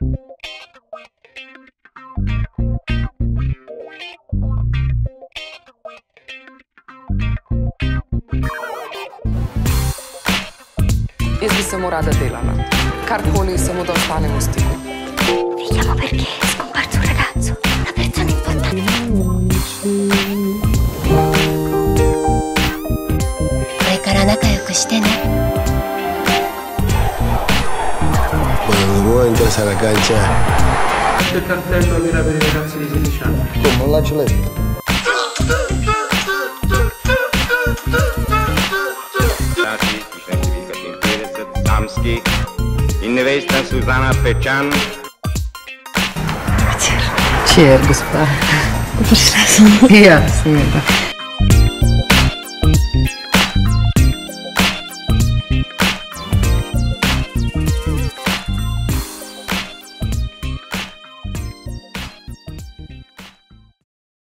Jaz bi samo rada delala, karkoli samo da ostanem v stiku. Vediamo perché è scomparso un ragazzo, una persona importante. これから仲良くしてね。 Interessa la cancia. Il cartello all'era per i ragazzi di 16 anni. Come la ciletta? Tamski, Innevesta Suzana Pechan. Cheer, gospel. Пришла сама. Я с ней.